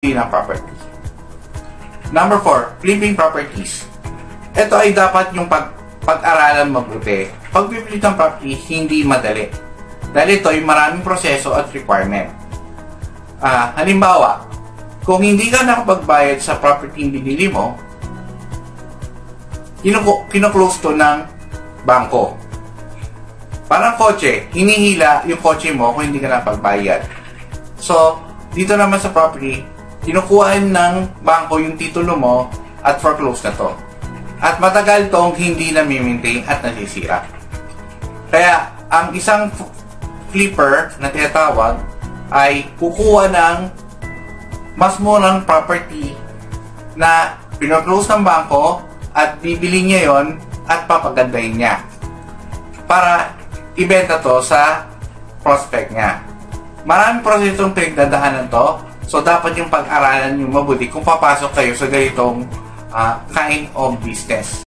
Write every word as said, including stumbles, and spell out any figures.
ng property. Number four, flipping properties. Ito ay dapat yung pag pag-aralan mabuti. Pag-flip ng property, hindi madali. Dahil ito ay maraming proseso at requirement. Ah, halimbawa, kung hindi ka nakapagbayad sa property yung binili mo, kino-close to ng bangko. Parang kotse, hinihila yung kotse mo kung hindi ka nakapagbayad. So, dito naman sa property, kinukuhaan ng bangko yung titulo mo at foreclose na to. At matagal tong hindi nami-maintain at nasisira. Kaya, ang isang flipper na tinatawag ay kukuha ng mas murang property na pinoclose ng bangko at bibili niya yon at papagandahin niya para ibenta to sa prospect niya. Maraming prosesong pinagdadahanan to. So, dapat yung pag-aralan nyo mabuti kung papasok kayo sa ganitong uh, kind of business.